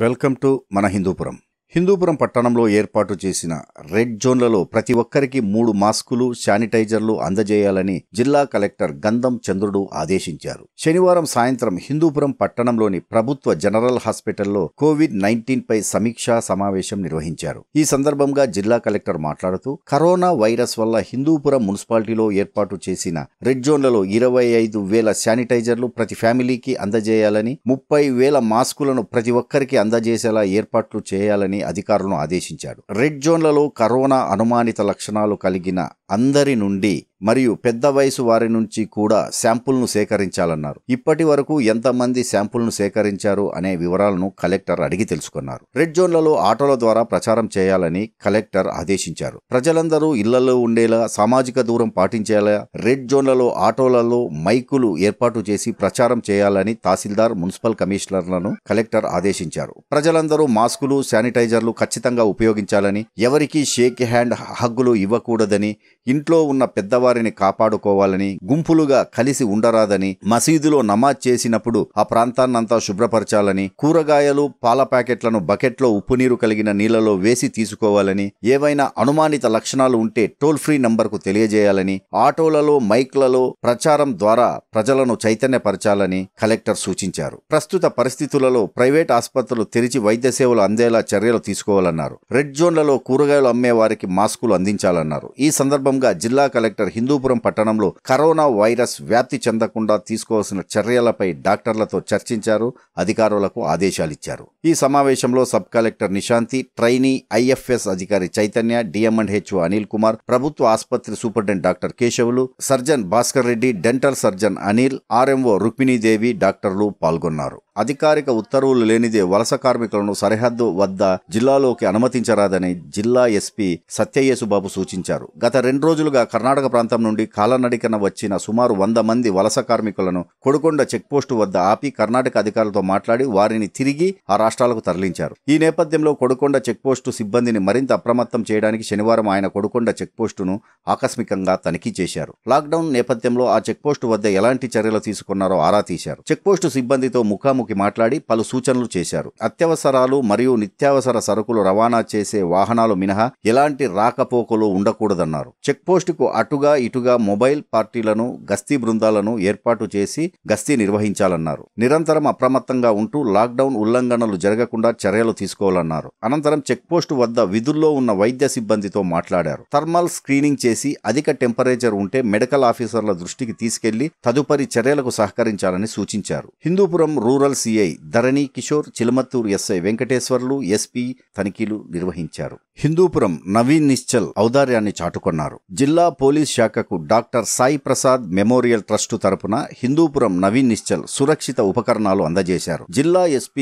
Welcome to మన హిందూపురం. హిందూపురం పట్టణంలో ఏర్పాటు చేసిన రెడ్ జోన్లలో ప్రతి ఒక్కరికి 3 మాస్కులు, శానిటైజర్లు అందజేయాలని జిల్లా కలెక్టర్ గంధం చంద్రుడు ఆదేశించారు. శనివారం సాయంత్రం హిందూపురం పట్టణంలోని ప్రభుత్వ జనరల్ హాస్పిటల్లో COVID-19 పై సమీక్షా సమావేశం నిర్వహించారు. ఈ సందర్భంగా జిల్లా కలెక్టర్ మాట్లాడుతూ, కరోనా వైరస్ వల్ల హిందూపురం మున్సిపాలిటీలో ఏర్పాటు చేసిన రెడ్ జోన్లలో 25,000 శానిటైజర్లు ప్రతి ఫ్యామిలీకి అందజేయాలని, 30,000 మాస్కులను ప్రతి ఒక్కరికి అందజేసేలా ఏర్పాట్లు చేయాలని అధికారులను ఆదేశించారు. రెడ్ జోన్లలో కరోనా అనుమానిత లక్షణాలు కలిగిన అందరి నుండి మరియు పెద్ద వయసు వారి నుంచి కూడా శాంపుల్ను సేకరించాలన్నారు. ఇప్పటి వరకు ఎంతమంది శాంపుల్ను సేకరించారు అనే వివరాలను కలెక్టర్ అడిగి తెలుసుకున్నారు. రెడ్ జోన్లలో ఆటోల ద్వారా ప్రచారం చేయాలని కలెక్టర్ ఆదేశించారు. ప్రజలందరూ ఇళ్లలో ఉండేలా, సామాజిక దూరం పాటించేలా రెడ్ జోన్లలో ఆటోలలో మైకులు ఏర్పాటు చేసి ప్రచారం చేయాలని తహసీల్దార్, మున్సిపల్ కమిషనర్లను కలెక్టర్ ఆదేశించారు. ప్రజలందరూ మాస్కులు, శానిటైజర్లు ఖచ్చితంగా ఉపయోగించాలని, ఎవరికీ షేక్ హ్యాండ్ హగ్గులు ఇవ్వకూడదని, ఇంట్లో ఉన్న పెద్దవారిని కాపాడుకోవాలని, గుంపులుగా కలిసి ఉండరాదని, మసీదులో నమాజ్ చేసినప్పుడు ఆ ప్రాంతాన్నంతా శుభ్రపరచాలని, కూరగాయలు, పాల ప్యాకెట్లను బకెట్లో ఉప్పు నీరు కలిగిన నీళ్లలో వేసి తీసుకోవాలని, ఏవైనా అనుమానిత లక్షణాలు ఉంటే టోల్ ఫ్రీ నంబర్కు తెలియజేయాలని, ఆటోలలో మైక్లలో ప్రచారం ద్వారా ప్రజలను చైతన్యపరచాలని కలెక్టర్ సూచించారు. ప్రస్తుత పరిస్థితులలో ప్రైవేట్ ఆసుపత్రులు తెరిచి వైద్య సేవలు అందేలా చర్యలు తీసుకోవాలన్నారు. రెడ్ జోన్లలో కూరగాయలు అమ్మే వారికి మాస్కులు అందించాలన్నారు. ఈ సందర్భం జిల్లా కలెక్టర్ హిందూపురం పట్టణంలో కరోనా వైరస్ వ్యాప్తి చెందకుండా తీసుకోవాల్సిన చర్యలపై డాక్టర్లతో చర్చించారు, అధికారులకు ఆదేశాలిచ్చారు. ఈ సమావేశంలో sub collector Nishanthi, trainee IFS అధికారి చైతన్య, DM&HO అనిల్ కుమార్, ప్రభుత్వ ఆసుపత్రి superintendent doctor Keshavulu, surgeon Bhaskar Reddy, dental surgeon Anil, RMO Rukminidevi డాక్టర్లు పాల్గొన్నారు. అధికారిక ఉత్తర్వులు లేనిదే వలస కార్మికులను సరిహద్దు వద్ద జిల్లాలోకి అనుమతించరాదని జిల్లా SP సత్యయేసుబాబు సూచించారు. గత 2 రోజులుగా కర్ణాటక ప్రాంతం నుండి కాలనడికన వచ్చిన సుమారు 100 మంది వలస కార్మికులను కొడకొండ చెక్పోస్టు వద్ద ఆపి కర్ణాటక అధికారులతో మాట్లాడి వారిని తిరిగి ఆ రాష్ట్రాలకు తరలించారు. ఈ నేపథ్యంలో కొడకొండ చెక్పోస్టు సిబ్బందిని మరింత అప్రమత్తం చేయడానికి శనివారం ఆయన కొడకొండ చెక్పోస్టును ఆకస్మికంగా తనిఖీ చేశారు. లాక్డౌన్ నేపథ్యంలో ఆ చెక్పోస్టు వద్ద ఎలాంటి చర్యలు తీసుకున్నారో ఆరా తీశారు. చెక్పోస్టు సిబ్బందితో ముఖాముఖి మాట్లాడి పలు సూచనలు చేశారు. అత్యవసరాలు మరియు నిత్యావసర సరుకులు రవాణా చేసే వాహనాలు మినహా ఎలాంటి రాకపోకలు ఉండకూడదన్నారు. చెక్పోస్టుకు అటుగా ఇటుగా మొబైల్ పార్టీలను, గస్తీ బృందాలను ఏర్పాటు చేసి గస్తీ నిర్వహించాలన్నారు. నిరంతరం అప్రమత్తంగా ఉంటూ లాక్డౌన్ ఉల్లంఘనలు జరగకుండా చర్యలు తీసుకోవాలన్నారు. అనంతరం చెక్పోస్టు వద్ద విధుల్లో ఉన్న వైద్య సిబ్బందితో మాట్లాడారు. థర్మల్ స్క్రీనింగ్ చేసి అధిక టెంపరేచర్ ఉంటే మెడికల్ ఆఫీసర్ల దృష్టికి తీసుకెళ్లి తదుపరి చర్యలకు సహకరించాలని సూచించారు. Hindupuram rural CI Dharani Kishore, Chilamathur SI Venkateswarlu, SP తనిఖీలు నిర్వహించారు. హిందూపురం నవీన్ నిశ్చల్ ఔదార్యాన్ని చాటుకున్నారు. జిల్లా పోలీస్ శాఖకు doctor Sai Prasad memorial trust తరపున హిందూపురం నవీన్ నిశ్చల్ సురక్షిత ఉపకరణాలు అందజేశారు. జిల్లా SP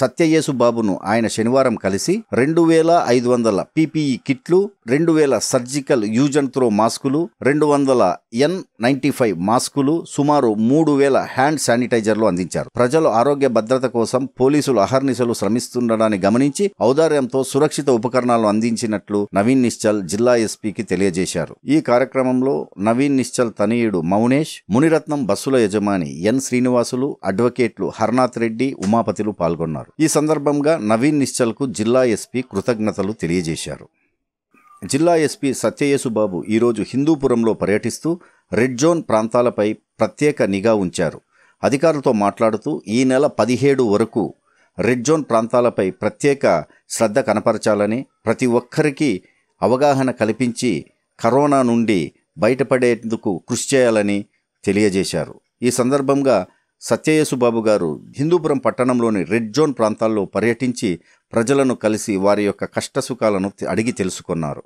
సత్యయేసుబాబును ఆయన శనివారం కలిసి 2500 PPE కిట్లు, 2000 సర్జికల్ యూజ్ అండ్ త్రో మాస్కులు, 200 N95 మాస్కులు, సుమారు 3000 హ్యాండ్ శానిటైజర్లు అందించారు. ప్రజలు ఆరోగ్య భద్రత కోసం పోలీసులు అహర్నిశలు శ్రమిస్తుండడాన్ని గమనించి ఔదార్యంతో సురక్షిత ఉపకరణాలు అందించినట్లు నవీన్ నిశ్చల్ జిల్లా SP తెలియజేశారు. ఈ కార్యక్రమంలో నవీన్ నిశ్చల్ తనయుడు మౌనేష్, మునిరత్నం బస్సుల యజమాని N శ్రీనివాసులు, అడ్వకేట్లు హర్నాథ్ రెడ్డి, ఉమాపతిలు పాల్గొన్నారు. ఈ సందర్భంగా నవీన్ నిశ్చల్ కు జిల్లా SP కృతజ్ఞతలు తెలియజేశారు. జిల్లా SP సత్యయేసుబాబు ఈరోజు హిందూపురంలో పర్యటిస్తూ రెడ్ జోన్ ప్రాంతాలపై ప్రత్యేక నిఘా ఉంచారు. అధికారులతో మాట్లాడుతూ ఈ నెల 17 వరకు రెడ్ జోన్ ప్రాంతాలపై ప్రత్యేక శ్రద్ధ కనపరచాలని, ప్రతి ఒక్కరికి అవగాహన కల్పించి కరోనా నుండి బయటపడేందుకు కృషి చేయాలని తెలియజేశారు. ఈ సందర్భంగా సత్యయేసుబాబు గారు హిందూపురం పట్టణంలోని రెడ్ జోన్ ప్రాంతాల్లో పర్యటించి ప్రజలను కలిసి వారి యొక్క కష్టసుఖాలను అడిగి తెలుసుకున్నారు.